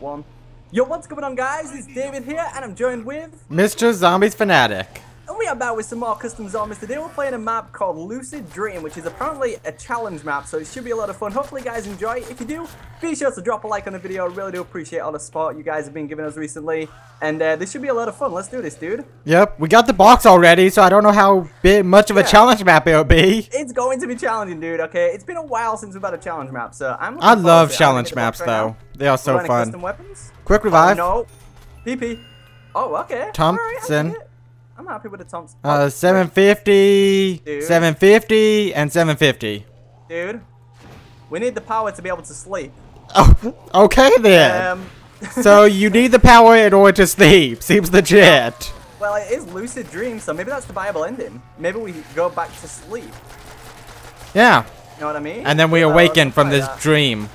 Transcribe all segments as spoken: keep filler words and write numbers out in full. One. Yo, what's going on, guys? It's David here, and I'm joined with Mister Zombies Fanatic. And we are back with some more custom zombies. Today we're playing a map called Lucid Dream, which is apparently a challenge map, so it should be a lot of fun. Hopefully you guys enjoy it. If you do, be sure to drop a like on the video. I really do appreciate all the support you guys have been giving us recently, and uh, this should be a lot of fun. Let's do this, dude. Yep, we got the box already, so I don't know how big, much of yeah. a challenge map it'll be. It's going to be challenging, dude, okay? It's been a while since we've had a challenge map, so I'm looking I love challenge maps, right though. Now. They are so fun. Custom weapons? Quick revive. Oh, no. P P. Oh, okay. Thompson. I'm happy with the Thompson. Uh, seven fifty, dude. seven fifty, and seven fifty. Dude, we need the power to be able to sleep. Oh, okay then. Um, so you need the power in order to sleep. Seems legit. Well, it is Lucid Dream, so maybe that's the viable ending. Maybe we go back to sleep. Yeah. You know what I mean? And then we well, awaken from this that. dream.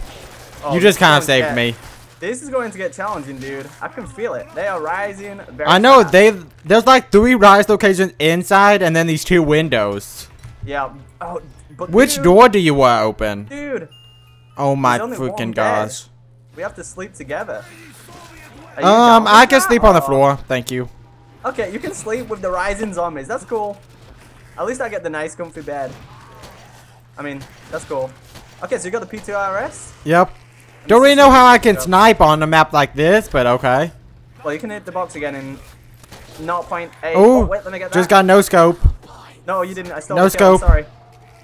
Oh, you just kind of saved get. me. This is going to get challenging, dude. I can feel it. They are rising very I know. Fast. They There's like three rise locations inside and then these two windows. Yeah. Oh, but Which dude, door do you want to open? Dude. Oh my freaking gosh. Bed. We have to sleep together. Um, I can that? sleep on the floor. Thank you. Okay, you can sleep with the rising zombies. That's cool. At least I get the nice comfy bed. I mean, that's cool. Okay, so you got the P two R S? Yep. Don't really know how I can snipe on a map like this, but okay. Well, you can hit the box again in zero point eight. Oh, wait, let me get that. Just got no scope. No, you didn't. I still no scope. Him. Sorry.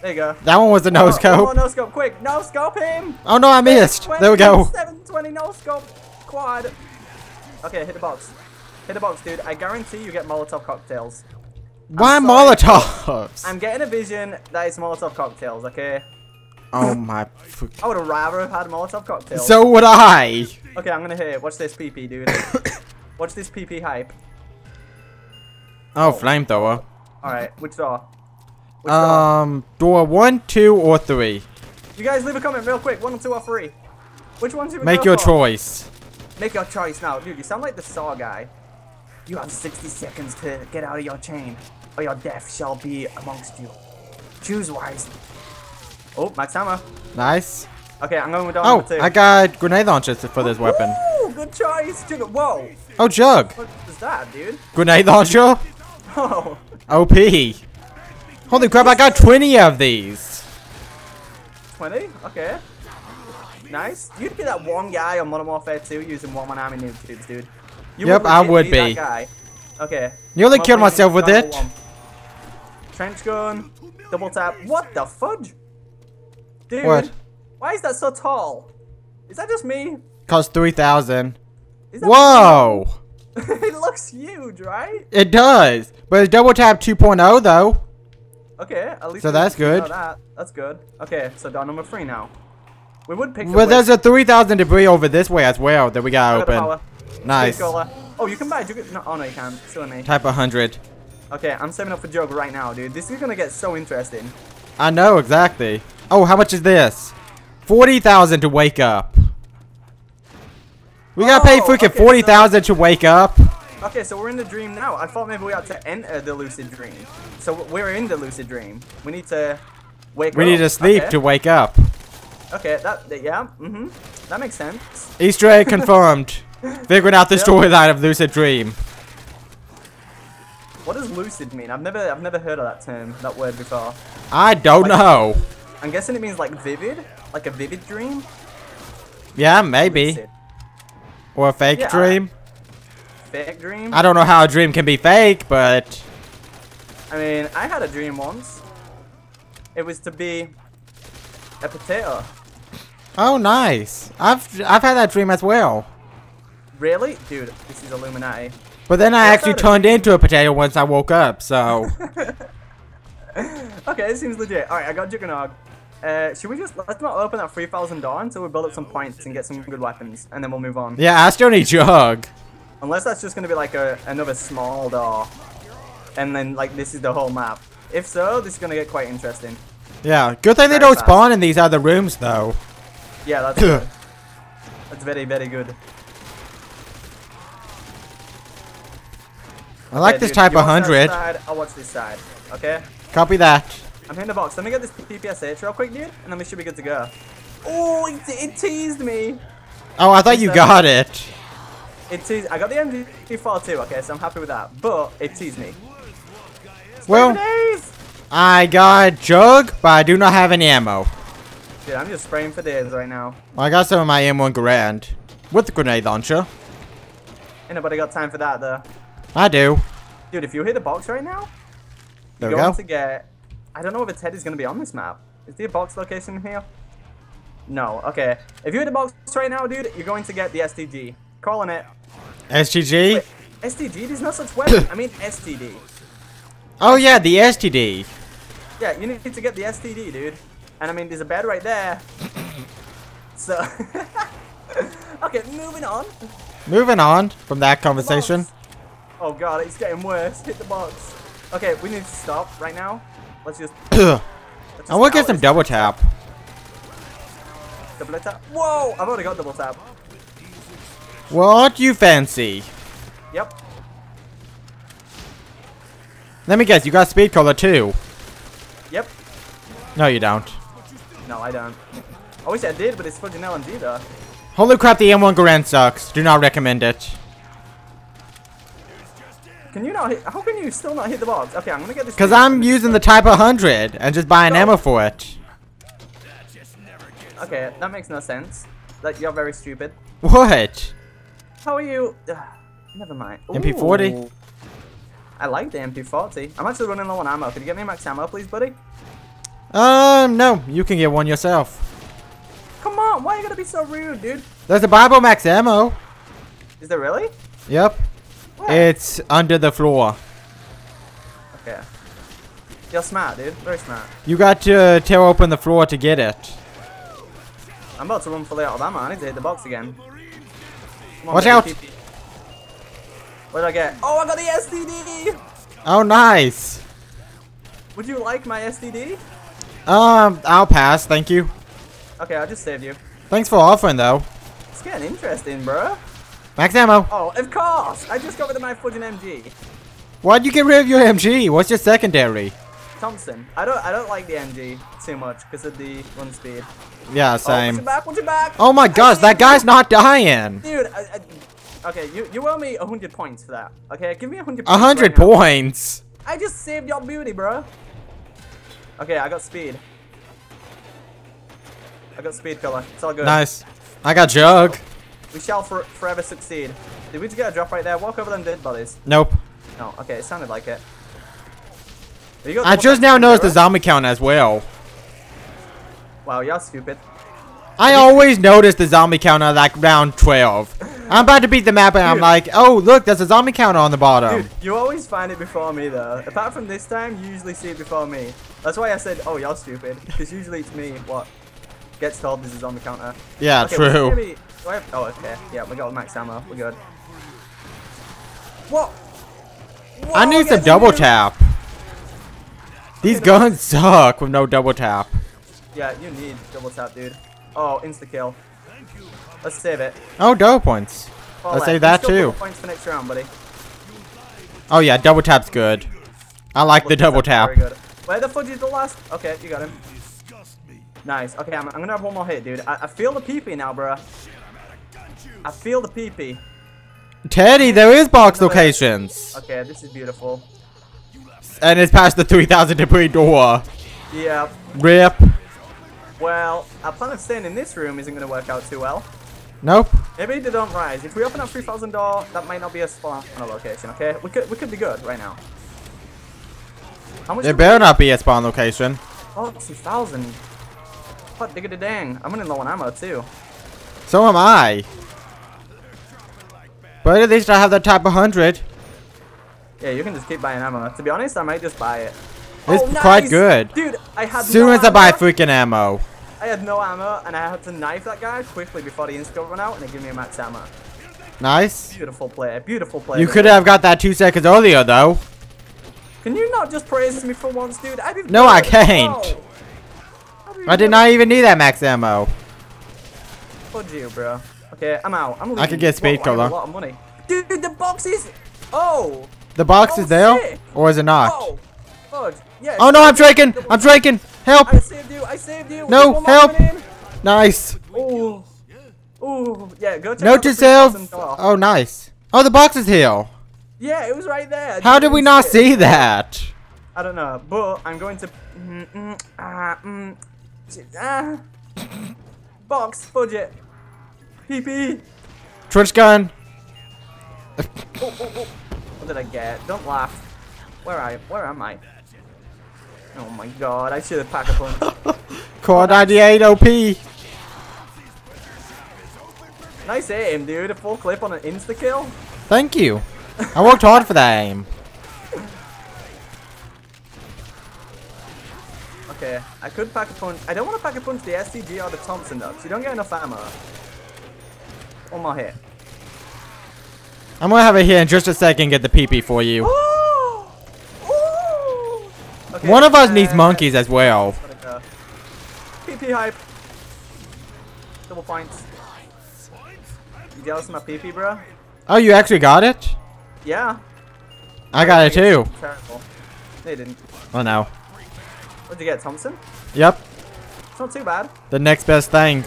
There you go. That one was the no oh, scope. Oh, no scope. Quick. No scope him. Oh, no, I missed. seven twenty, there we go. seven twenty no scope quad. Okay, hit the box. Hit the box, dude. I guarantee you get Molotov cocktails. Why I'm Molotovs? I'm getting a vision that it's Molotov cocktails, okay? Oh my! I would have rather have had Molotov cocktails. So would I. Okay, I'm gonna hit it. Watch this P P, dude. Watch this P P hype. Oh, oh. Flamethrower. All right, which door? Which um, door? door one, two, or three. You guys leave a comment real quick. One, two, or three. Which one should we Make your for? choice. Make your choice now, dude. You sound like the Saw guy. You have sixty seconds to get out of your chain, or your death shall be amongst you. Choose wisely. Oh, max hammer. Nice. Okay, I'm going with door number two. Oh, I got grenade launchers for this weapon. Ooh, good choice. Jug. Whoa. Oh, Jug. What is that, dude? Grenade launcher? Oh. O P. Holy crap, I got twenty of these. twenty? Okay. Nice. You'd be that one guy on Modern Warfare two using one-man army noob tubes, dude. You yep, would I would be. be. That guy. Okay. Nearly killed myself with it. One. Trench gun. Double tap. What the fudge? Dude, what? Why is that so tall? Is that just me? Cost three thousand. Whoa! It looks huge, right? It does. But it's double tap two point oh, though. Okay, at least. So that's good. That. That's good. Okay, so door number three now. We would pick. But there's a three thousand debris over this way as well that we gotta open. Nice. Oh, you can buy a jug. No, oh, no, you can't. Silly me. Type one hundred. Okay, I'm saving up for Jug right now, dude. This is gonna get so interesting. I know, exactly. Oh, how much is this? forty thousand to wake up. We oh, gotta pay freaking okay, forty thousand so, to wake up. Okay, so we're in the dream now. I thought maybe we had to enter the lucid dream. So we're in the lucid dream. We need to wake we up. We need to sleep okay. to wake up. Okay, that, yeah, mm-hmm. That makes sense. Easter egg confirmed. Figuring out the yep. storyline of Lucid Dream. What does lucid mean? I've never, I've never heard of that term, that word before. I don't like, know. I'm guessing it means like vivid, like a vivid dream. Yeah, maybe. Lucid. Or a fake yeah, dream. Fake dream. I don't know how a dream can be fake, but. I mean, I had a dream once. It was to be a potato. Oh, nice. I've I've had that dream as well. Really, dude? This is Illuminati. But then I That's actually turned it. into a potato once I woke up. So. Okay, it seems legit. All right, I got Juggernog. Uh, should we just, let's not open that three thousand door until we build up some points and get some good weapons, and then we'll move on. Yeah, I still need Jug. Unless that's just going to be like a, another small door, and then like this is the whole map. If so, this is going to get quite interesting. Yeah, good thing very they don't fast. spawn in these other rooms though. Yeah, that's good. That's very, very good. I like okay, this dude, type of one hundred. Side, I'll watch this side, okay? Copy that. I'm hitting the box. Let me get this P P S H real quick, dude, and then we should be good to go. Oh, it, it teased me. Oh, I thought you got it. It teased. I got the M G forty-two, okay, so I'm happy with that. But it teased me. Well, I got jug, but I do not have any ammo. Dude, I'm just spraying for days right now. Well, I got some of my M one grand with the grenade launcher. Ain't nobody got time for that, though. I do. Dude, if you hit the box right now, there you're we going go. to get... I don't know if its head is going to be on this map. Is there a box location here? No, okay. If you hit the box right now, dude, you're going to get the S T G. Calling it. S T G? Wait, S T G? There's no such weapon. I mean S T D. Oh, yeah, the S T D. Yeah, you need to get the S T D, dude. And, I mean, there's a bed right there. So, okay, moving on. Moving on from that conversation. Oh, God, it's getting worse. Hit the box. Okay, we need to stop right now. Let's just... let's just I want to get some double tap. Double tap? Whoa, I've already got double tap. What you fancy? Yep. Let me guess, you got speed color too. Yep. No, you don't. No, I don't. I wish I did, but it's fucking L M G though. Holy crap, the M one Garand sucks. Do not recommend it. Can you not hit? How can you still not hit the box? Okay, I'm gonna get this. Because I'm using the Type one hundred and just buying no. ammo for it. Okay, that makes no sense. Like, you're very stupid. What? How are you? Ugh, never mind. Ooh. M P forty. I like the M P forty. I'm actually running low on ammo. Can you get me max ammo, please, buddy? Um, no. You can get one yourself. Come on. Why are you going to be so rude, dude? There's a Bible max ammo. Is there really? Yep. Where? It's under the floor. Okay. You're smart, dude. Very smart. You got to tear open the floor to get it. I'm about to run fully out of ammo. I need to hit the box again. On, watch out. T P. What did I get? Oh, I got the S T D! Oh, nice! Would you like my S T D? Um, I'll pass, thank you. Okay, I just saved you. Thanks for offering, though. It's getting interesting, bro. Max ammo! Oh, of course! I just got rid of my fucking M G. Why'd you get rid of your M G? What's your secondary? Thompson. I don't I don't like the M G too much, because of the run speed. Yeah, same. Oh, watch your back, watch your back! Oh my gosh, that guy's not dying! Dude, I... I Okay, you, you owe me one hundred points for that. Okay, give me one hundred points. one hundred right points? Now. I just saved your booty, bro. Okay, I got speed. I got speed color. It's all good. Nice. I got jug. We shall for, forever succeed. Did we just get a drop right there? Walk over them dead bodies. Nope. No, okay, it sounded like it. I just now noticed the zombie count as well. Wow, you're stupid. I always notice the zombie count at like round twelve. I'm about to beat the map and dude. I'm like, oh look, there's a zombie counter on the bottom. Dude, you always find it before me though. Apart from this time, you usually see it before me. That's why I said, oh you're stupid. Because usually it's me what gets told there's a zombie counter. Yeah, okay, true. Well, maybe, do I have, oh okay, yeah, we got max ammo, we're good. What? Whoa, I need some double tap. These okay, guns was... suck with no double tap. Yeah, you need double tap, dude. Oh, insta kill. Let's save it. Oh, double points. Fall Let's left. save that too. Points for next round, buddy. Oh yeah, double tap's good. I like double the double tap. tap. Where the fudge is the last? Okay, you got him. Nice. Okay, I'm, I'm gonna have one more hit, dude. I, I feel the pee pee now, bro. I feel the pee pee. Teddy, there is box Another. locations. Okay, this is beautiful. And it's past the three thousand debris door. Yeah. Rip. Well, our plan of staying in this room isn't gonna work out too well. Nope. Maybe they don't rise. If we open up three thousand door, that might not be a spawn location, okay? We could we could be good right now. How much there better not be a spawn location. Oh, two thousand. What diggity dang. I'm running low on ammo, too. So am I. But at least I have that Type one hundred. Yeah, you can just keep buying ammo. To be honest, I might just buy it. It's oh, nice. quite good. Dude, I had Soon no as ammo. I buy freaking ammo. I had no ammo, and I had to knife that guy quickly before the insta ran out, and they give me a max ammo. Nice. Beautiful play. Beautiful play. You could have got that two seconds earlier, though. Can you not just praise me for once, dude? I didn't no, I can't. Oh. I did not even need that max ammo. Fudge you, bro. Okay, I'm out. I'm leaving. I could get speed color. I have a lot of money. Dude, the box is... Oh. The box oh, is there? Sick. Or is it not? Oh, fudge. Yeah, oh no, I'm drinking! I'm drinking! Help! I saved you! I saved you! No, help! Nice! Oh. Ooh, yeah, go check Note to self. Oh, nice. Oh, the box is here. Yeah, it was right there. How did we not see that? I don't know, but I'm going to... Mm, mm, ah, mm, ah. Box, fudge it. P P. Trench gun. oh, oh, oh. What did I get? Don't laugh. Where I? Where am I? Oh my god, I should have packed a punch. Core ninety-eight O P. Nice aim, dude. A full clip on an insta kill. Thank you. I worked hard for that aim. Okay, I could pack a punch. I don't want to pack a punch the S C G or the Thompson though, so you don't get enough ammo. One more hit. I'm gonna have it here in just a second. Get the P P for you. Ooh! Ooh! Okay, one of us uh, needs monkeys as well. P P hype. Double points. You jealous of my P P, bro? Oh, you actually got it? Yeah. I got it too. Terrible. They didn't. Oh no. What'd you get, Thompson? Yep. It's not too bad. The next best thing.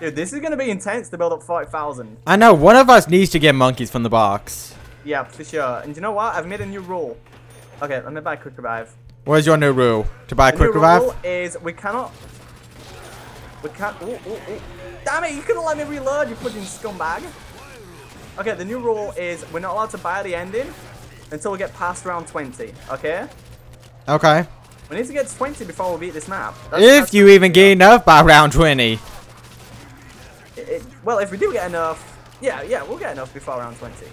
Dude, this is gonna be intense to build up forty thousand. I know. One of us needs to get monkeys from the box. Yeah, for sure. And you know what? I've made a new rule. Okay, let me buy a quick revive. Where's your new rule? To buy a quick revive? The new rule is we cannot. We can't. Ooh, ooh, ooh. Damn it! You couldn't let me reload. You fucking scumbag. Okay, the new rule is we're not allowed to buy the ending until we get past round twenty. Okay. Okay. We need to get to twenty before we beat this map. That's, if that's you even get enough by round twenty. It, it, well, if we do get enough, yeah, yeah, we'll get enough before round twenty.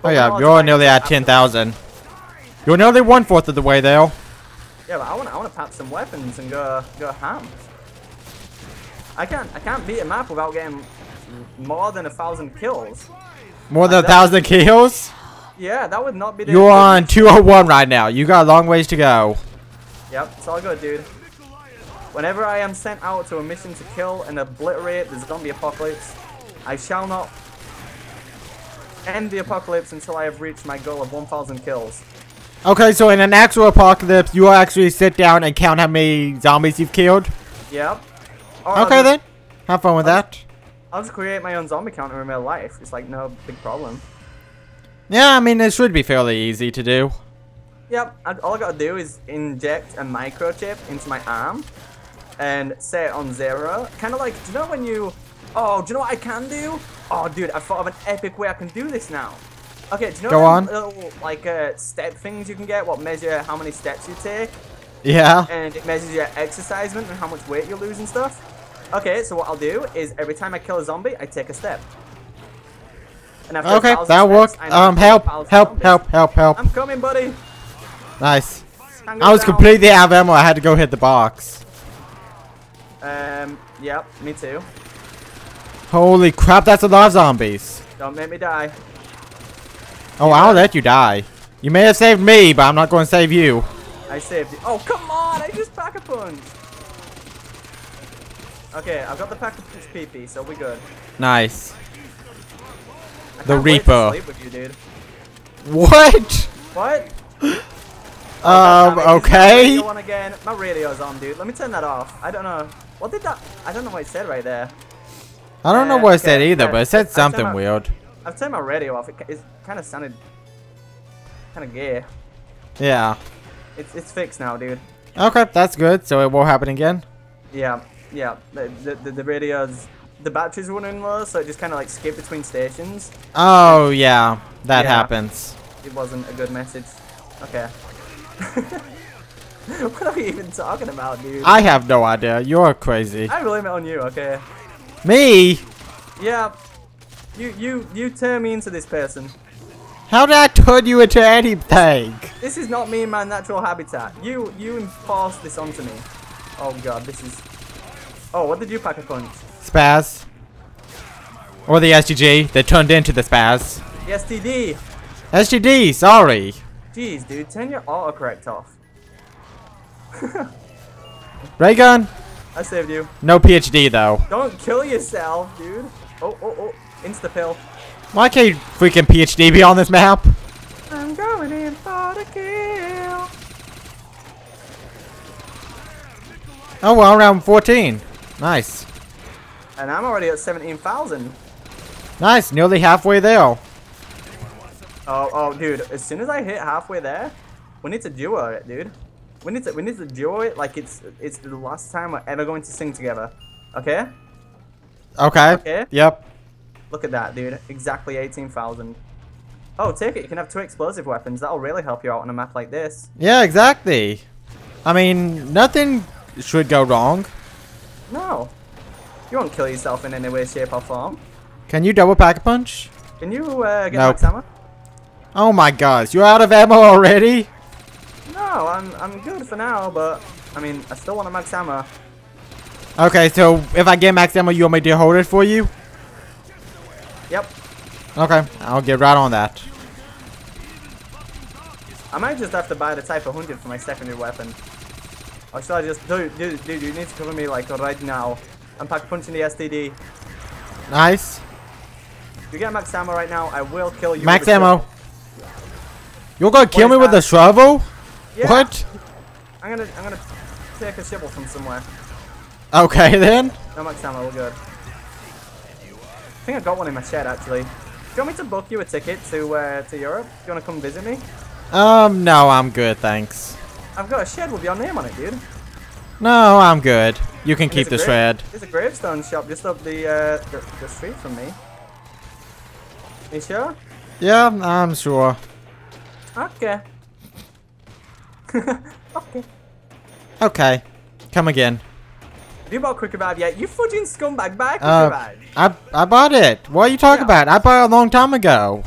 But oh yeah, you're nearly at ten thousand. You're nearly one fourth of the way there. Yeah, but I want, I want to pop some weapons and go, go ham. I can't, I can't beat a map without getting more than a thousand kills. More than a thousand kills? Yeah, that would not be. You're on two oh one right now. You got a long ways to go. Yep, it's all good, dude. Whenever I am sent out to a mission to kill and obliterate the zombie apocalypse, I shall not end the apocalypse until I have reached my goal of one thousand kills. Okay, so in an actual apocalypse, you will actually sit down and count how many zombies you've killed? Yep. Or okay, just, then. Have fun with I'll that. Just, I'll just create my own zombie counter in real life. It's like no big problem. Yeah, I mean, it should be fairly easy to do. Yep, all I gotta do is inject a microchip into my arm and set it on zero. Kind of like, do you know when you... Oh, do you know what I can do? Oh, dude, I thought of an epic way I can do this now. Okay, do you know Go on. Little, like, uh, step things you can get? What measure how many steps you take? Yeah. And it measures your exercise and how much weight you lose and stuff. Okay, so what I'll do is every time I kill a zombie, I take a step. And after okay, that works. Um, help, help, help, help, help, help. I'm coming, buddy. Nice. I was down. Completely out of ammo. I had to go hit the box. Um. Yep. Me too. Holy crap! That's a lot of zombies. Don't make me die. Oh, yeah. I'll let you die. You may have saved me, but I'm not going to save you. I saved you. Oh, come on! I just pack a punch. Okay, I've got the pack a punch P P, so we're good. Nice. I the Reaper. Wait to sleep with you, dude. What? What? Um, okay. My again. My radio's on, dude. Let me turn that off. I don't know. What did that... I don't know what it said right there. I don't uh, know what okay. it said either, yeah, but it said something I've my, weird. I've turned my radio off. It, it kind of sounded... kind of gay. Yeah. It's, it's fixed now, dude. Okay, that's good. So it won't happen again? Yeah. Yeah. The, the, the radio's... the batteries running low, so it just kind of like skipped between stations. Oh, yeah. That yeah. happens. It wasn't a good message. Okay. What are we even talking about, dude? I have no idea. You're crazy. I really meant on you, okay? Me? Yeah. You you you turn me into this person. How did I turn you into anything? This is not me in my natural habitat. You you enforced this onto me. Oh god, this is. Oh, what did you pack a punch? Spaz. Or the S G G. They turned into the spaz. The S T D. S G D. Sorry. Jeez, dude, turn your autocorrect off. Ray gun. I saved you. No P H D though. Don't kill yourself, dude. Oh, oh, oh! Insta pill. Why can't you freaking P H D be on this map? I'm going in for the kill. Oh, well, round fourteen. Nice. And I'm already at seventeen thousand. Nice, nearly halfway there. Oh, oh, dude! As soon as I hit halfway there, we need to duo it, dude. We need to, we need to duo it like it's, it's the last time we're ever going to sing together. Okay. Okay. Okay. Yep. Look at that, dude. Exactly eighteen thousand. Oh, take it. You can have two explosive weapons. That'll really help you out on a map like this. Yeah, exactly. I mean, nothing should go wrong. No. You won't kill yourself in any way, shape, or form. Can you double pack a punch? Can you uh, get nope. max ammo? Oh my gosh, you're out of ammo already? No, I'm, I'm good for now, but I mean, I still want a max ammo. Okay, so if I get max ammo, you want me to hold it for you? Yep. Okay, I'll get right on that. I might just have to buy the type one hundred for my secondary weapon. Or should I just... Dude, dude, dude, you need to cover me like right now. I'm pack punching the S T D. Nice. If you get max ammo right now, I will kill you. Max ammo. You're gonna kill me that? with a shovel? Yeah. What? I'm gonna, I'm gonna take a shovel from somewhere. Okay then. No max ammo, we're good. I think I got one in my shed actually. Do you want me to book you a ticket to uh, to Europe? Do you want to come visit me? Um, no, I'm good, thanks. I've got a shed with your name on it, dude. No, I'm good. You can and keep the shed. There's a gravestone shop just up the, uh, the the street from me. You sure? Yeah, I'm sure. Okay. Okay. Okay. Come again. Have you bought Quick Revive yet? You fucking scumbag! Buy Quick Revive. Uh, I I bought it. What are you talking yeah. about? I bought it a long time ago.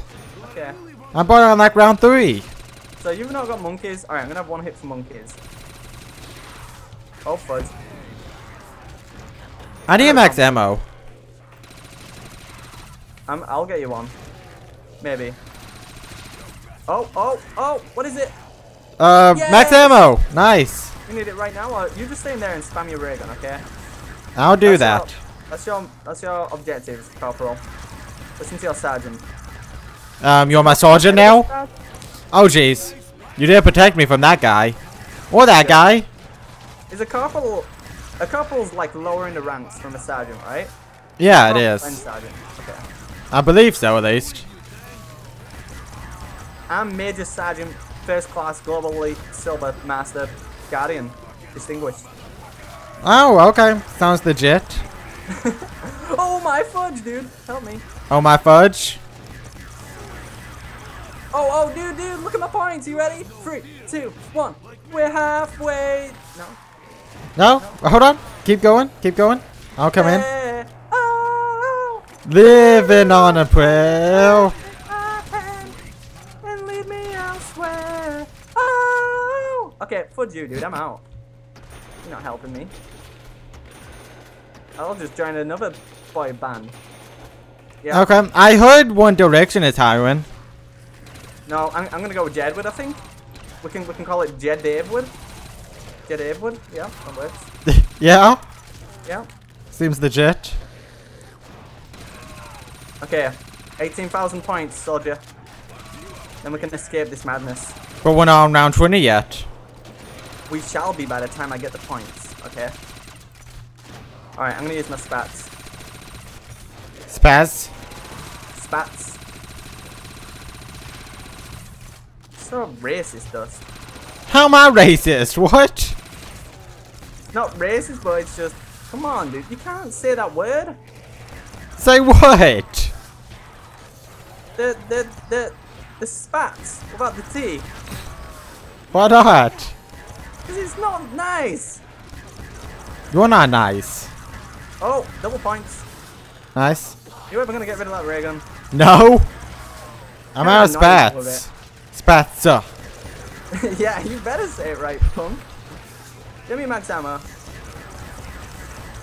Okay. I bought it on like round three. So you've not got monkeys. All right, I'm gonna have one hit for monkeys. Oh fudge. I need max ammo. I'm, I'll get you one. Maybe. Oh, oh, oh, what is it? Uh, Yay! Max ammo. Nice. You need it right now, or you just stay in there and spam your ray gun, okay? I'll do that's that. Your, that's your that's your objective, Corporal. Listen to your sergeant. Um, you're my sergeant now? Oh, jeez. You didn't protect me from that guy. Or that sure. guy. Is a corporal... A corporal's like lowering the ranks from a sergeant, right? Yeah, it is. Sergeant. Okay. I believe so, at least. I'm Major Sergeant, First Class, Global Elite, Silver, Master, Guardian, Distinguished. Oh, okay. Sounds legit. Oh my fudge, dude. Help me. Oh my fudge. Oh, oh, dude, dude, look at my points. You ready? Three, two, one. We're halfway. No. No? no. Hold on. Keep going. Keep going. I'll come hey. in. Oh. Living on a prayer. Okay, fudge you, dude. I'm out. You're not helping me. I'll just join another boy band. Yeah. Okay, I heard One Direction is hiring. No, I'm, I'm gonna go with Jedwood, I think. We can we can call it Jed Davewood. Jed Davewood, yeah, that works. Yeah? Yeah. Seems legit. Okay, eighteen thousand points, soldier. Then we can escape this madness. But we're not on round twenty yet. We shall be by the time I get the points, okay? Alright, I'm gonna use my spats. Spats? Spats. So racist, does. How am I racist? What? Not racist, but it's just... Come on, dude. You can't say that word. Say what? The... The... The... The spats. What about the T? Why not? Because it's not nice. You're not nice. Oh, double points. Nice. You ever gonna get rid of that ray gun? No. I'm You're out of spats. Spats. Yeah, you better say it right, punk. Give me max ammo.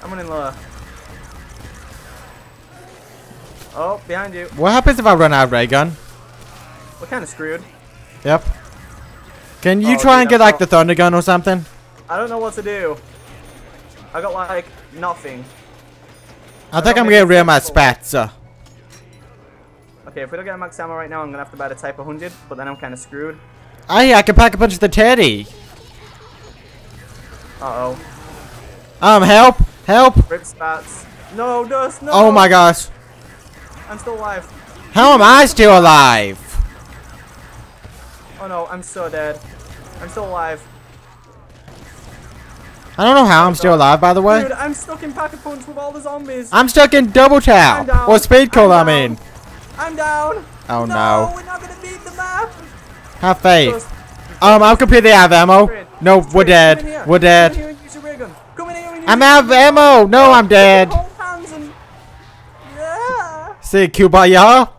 I'm running low. Oh, behind you. What happens if I run out of ray gun? We're kind of screwed. Yep. Can you oh, try dude, and get like the thunder gun or something? I don't know what to do. I got like nothing. I, I think I'm getting rid of my spats. Okay, if we don't get a max ammo right now, I'm gonna have to buy the type one hundred. But then I'm kind of screwed. I I can pack a bunch of the teddy. Uh oh. Um, help! Help! Rip spats. No, Dust, no. Oh my gosh. I'm still alive. How am I still alive? Oh no, I'm so dead. I'm still alive. I don't know how I'm still alive, by the way. Dude, I'm stuck in Pocket Punch with all the zombies. I'm stuck in Double Tap. Or Speed Cold, I mean. I'm down. Oh no. No, we're not going to beat the map. Have faith. Um, I'm completely out of ammo. No, we're dead. We're dead. I'm out of ammo. No, I'm dead. Say Kubaya.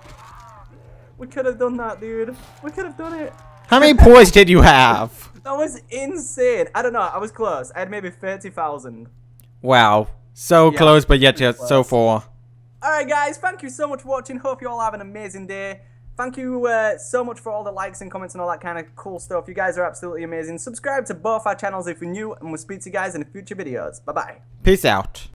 We could have done that, dude. We could have done it. How many points did you have? That was insane. I don't know. I was close. I had maybe thirty thousand. Wow. So yeah, close, but yet just so far. Alright, guys. Thank you so much for watching. Hope you all have an amazing day. Thank you uh, so much for all the likes and comments and all that kind of cool stuff. You guys are absolutely amazing. Subscribe to both our channels if you're new, and we'll speak to you guys in the future videos. Bye-bye. Peace out.